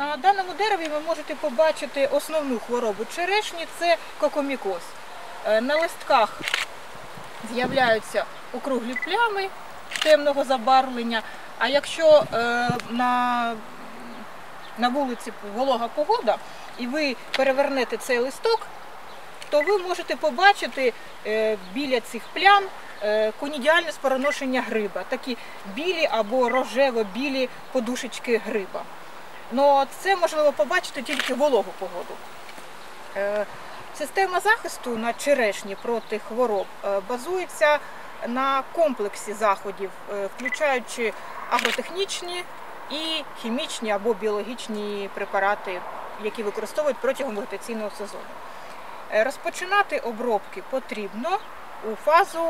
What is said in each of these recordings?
На даному дереві ви можете побачити основну хворобу черешні – це кокомікоз. На листках з'являються округлі плями темного забарвлення, а якщо на вулиці волога погода і ви перевернете цей листок, то ви можете побачити біля цих плям конідіальне спороношення гриба, такі білі або рожево-білі подушечки гриба. Но це можливо побачити тільки вологу погоду. Система захисту на черешні проти хвороб базується на комплексі заходів, включаючи агротехнічні і хімічні або біологічні препарати, які використовують протягом вегетаційного сезону. Розпочинати обробки потрібно у фазу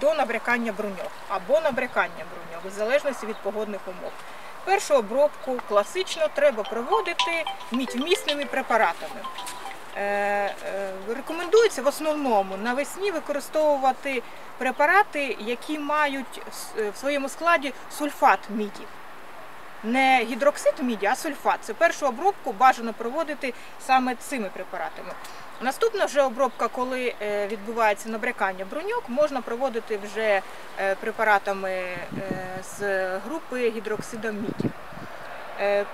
до набрякання бруньок або набрякання бруньок, в залежності від погодних умов. Першу обробку класично треба проводити мідьмісними препаратами. Рекомендується в основному навесні використовувати препарати, які мають в своєму складі сульфат міді. Не гідроксид міді, а сульфат. Це першу обробку бажано проводити саме цими препаратами. Наступна вже обробка, коли відбувається набрякання бруньок, можна проводити вже препаратами з групи гідроксида в міді.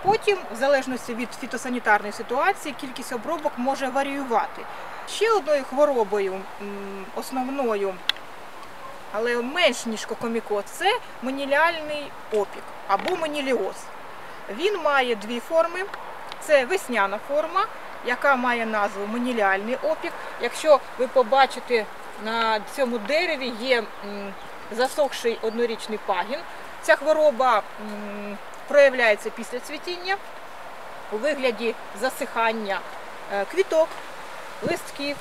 Потім, в залежності від фітосанітарної ситуації, кількість обробок може варіювати. Ще одною хворобою, основною, але менш ніж кокомікоз, це маніляльний опік або моніліоз. Він має дві форми. Це весняна форма, яка має назву маніляльний опік. Якщо ви побачите, на цьому дереві є засохший однорічний пагін. Ця хвороба проявляється після цвітіння у вигляді засихання квіток, листків.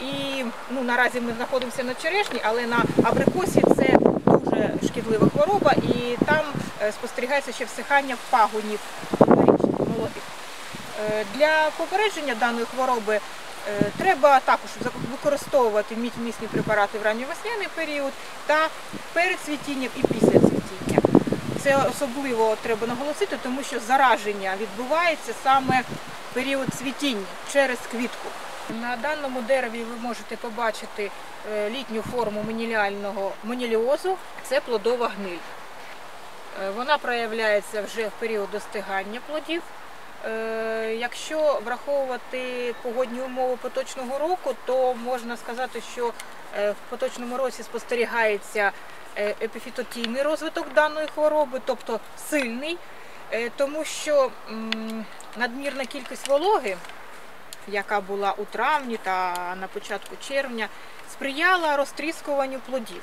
І наразі ми знаходимося на черешні, але на абрикосі це дуже шкідлива хвороба, і там спостерігається ще всихання пагонів молодих. Для попередження даної хвороби треба також використовувати мідьмісні препарати в ранньовесняний період та перед цвітінням і після цвітіння. Це особливо треба наголосити, тому що зараження відбувається саме в період цвітіння через квітку. На даному дереві ви можете побачити літню форму маніліального моніліозу – це плодова гниль. Вона проявляється вже в період достигання плодів. Якщо враховувати погодні умови поточного року, то можна сказати, що в поточному році спостерігається епіфітотійний розвиток даної хвороби, тобто сильний, тому що надмірна кількість вологи, яка була у травні та на початку червня, сприяла розтріскуванню плодів.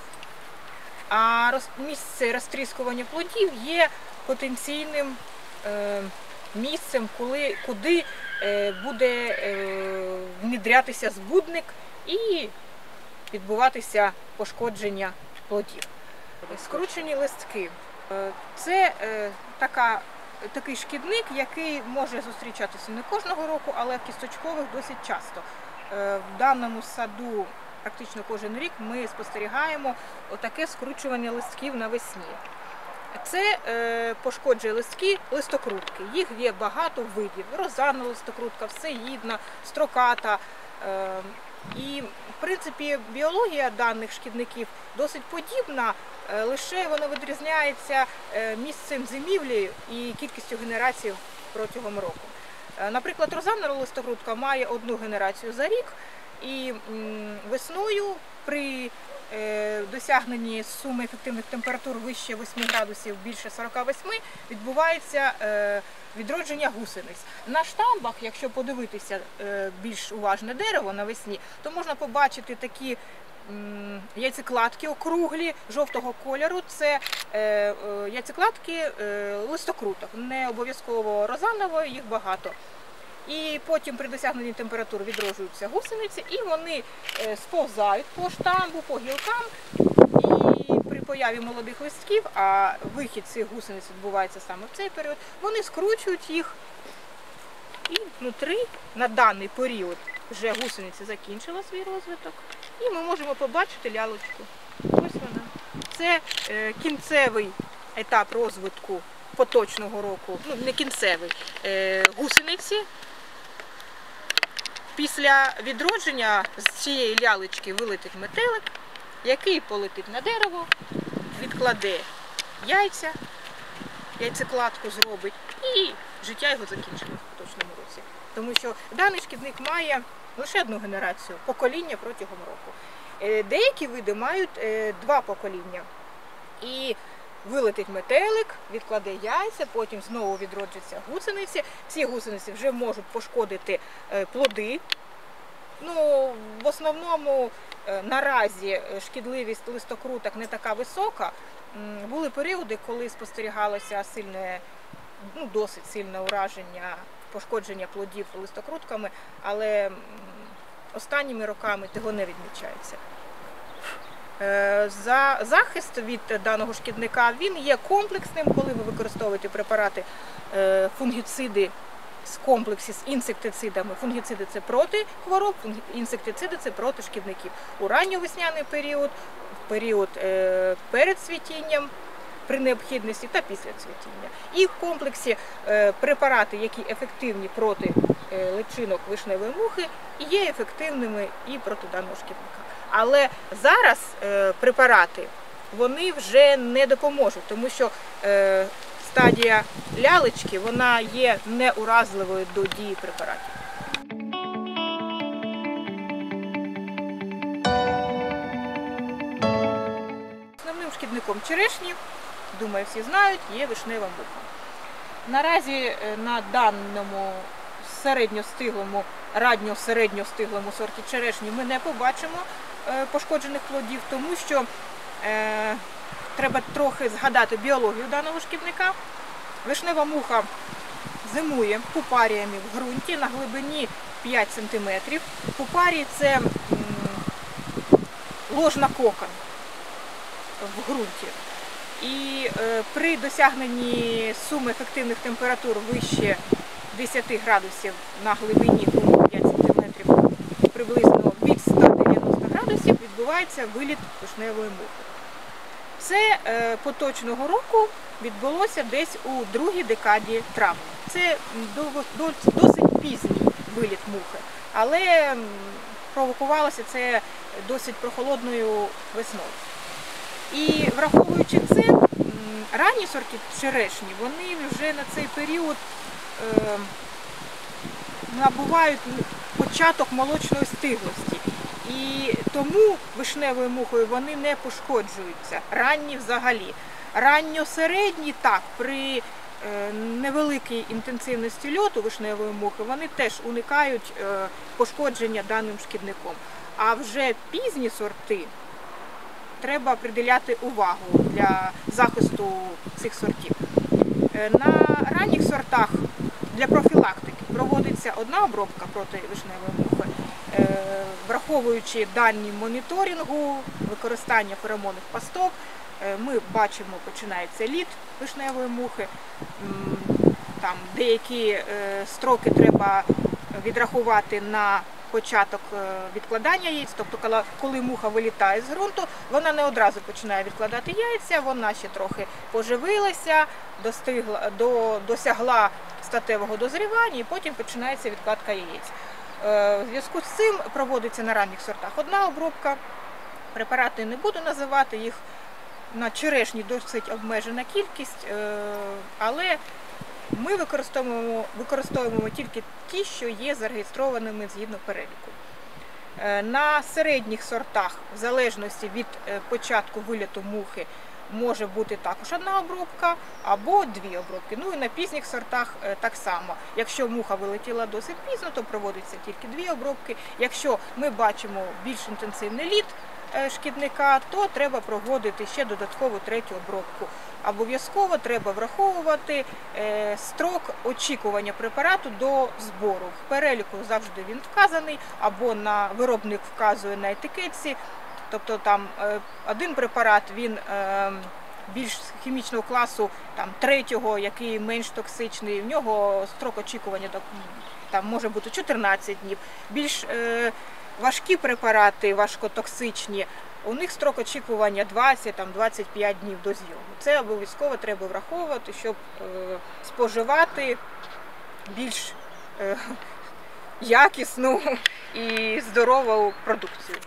А місце розтріскування плодів є потенційним місцем, куди буде внідрятися збудник і відбуватися пошкодження плодів. Скручені листки – це такий шкідник, який може зустрічатися не кожного року, але в кісточкових досить часто. В даному саду практично кожен рік ми спостерігаємо отаке скручування листків навесні. Це пошкоджує листки листокрутки. Їх є багато видів – розанна листокрутка, всеїдна, строката. І, в принципі, біологія даних шкідників досить подібна, лише вона відрізняється місцем зимівлі і кількістю генерацій протягом року. Наприклад, розанна листокрутка має одну генерацію за рік, і весною при досягненні суми ефективних температур вище 8 градусів, більше 48, відбувається відродження гусениць. На штамбах, якщо подивитися більш уважне дерево навесні, то можна побачити такі яйцекладки округлі, жовтого кольору. Це яйцекладки листокруток, не обов'язково розанової, їх багато. І потім при досягненні температур відроджуються гусениці, і вони сповзають по штамбу, по гілкам, і при появі молодих листків, а вихід цих гусениць відбувається саме в цей період, вони скручують їх, і внутрі на даний період вже гусениці закінчила свій розвиток, і ми можемо побачити лялочку. Ось вона. Це кінцевий етап розвитку поточного року, ну, не кінцевий, гусениці. Після відродження з цієї лялечки вилетить метелик, який полетить на дерево, відкладе яйця, яйцекладку зробить, і життя його закінчилось в поточному році. Тому що даний шкідник має лише одну генерацію, покоління протягом року. Деякі види мають два покоління. І вилетить метелик, відкладе яйця, потім знову відроджаться гусениці. Ці гусениці вже можуть пошкодити плоди. Ну, в основному наразі шкідливість листокруток не така висока. Були періоди, коли спостерігалося сильне, ну, досить сильне ураження, пошкодження плодів листокрутками, але останніми роками того не відмічається. За захист від даного шкідника він є комплексним, коли ви використовуєте препарати фунгіциди з комплексу з інсектицидами. Фунгіциди – це проти хвороб, інсектициди – це проти шкідників. У ранньовесняний період, в період перед цвітінням, при необхідності та після цвітіння. І в комплексі препарати, які ефективні проти личинок вишневої мухи, є ефективними і проти даного шкідника. Але зараз препарати, вони вже не допоможуть, тому що стадія лялечки, вона є неуразливою до дії препаратів. Основним шкідником черешні, думаю, всі знають, є вишнева муха. Наразі на даному середньостиглому, радньо-середньостиглому сорті черешні ми не побачимо пошкоджених плодів, тому що треба трохи згадати біологію даного шкідника. Вишнева муха зимує пупаріями в ґрунті на глибині 5 см. Пупарій – це ложна кокон в ґрунті. І при досягненні суми ефективних температур вище 10 градусів на глибині ґрунту 5 см, приблизно від 190 градусів, відбувається виліт вишневої мухи. Це поточного року відбулося десь у другій декаді травня. Це досить пізній виліт мухи, але провокувалося це досить прохолодною весною. І враховуючи це, ранні сорти черешні, вони вже на цей період набувають початок молочної стиглості. І тому вишневою мухою вони не пошкоджуються, ранні взагалі. Ранньо-середні, так, при невеликій інтенсивності льоту вишневої мухи, вони теж уникають пошкодження даним шкідником. А вже пізні сорти треба приділяти увагу для захисту цих сортів. На ранніх сортах для профілактики проводиться одна обробка проти вишневої мухи, враховуючи дані моніторингу, використання феромонних пасток. Ми бачимо, починається літ вишневої мухи, там деякі строки треба відрахувати на початок відкладання яєць, тобто коли муха вилітає з ґрунту, вона не одразу починає відкладати яйця, вона ще трохи поживилася, досягла статевого дозрівання і потім починається відкладка яєць. В зв'язку з цим проводиться на ранніх сортах одна обробка, препарати не буду називати, їх на черешні досить обмежена кількість, але ми використовуємо тільки ті, що є зареєстрованими згідно переліку. На середніх сортах, в залежності від початку виліту мухи, може бути також одна обробка або дві обробки. Ну і на пізніх сортах так само. Якщо муха вилетіла досить пізно, то проводиться тільки дві обробки. Якщо ми бачимо більш інтенсивний літ шкідника, то треба проводити ще додаткову третю обробку. Обов'язково треба враховувати строк очікування препарату до збору. В переліку завжди він вказаний, або на виробник вказує на етикетці. Тобто там один препарат, він більш хімічного класу, там, третього, який менш токсичний, в нього строк очікування там, може бути 14 днів. Більш важкі препарати, важкотоксичні, у них строк очікування 20-25 днів до зйому. Це обов'язково треба враховувати, щоб споживати більш якісну і здорову продукцію.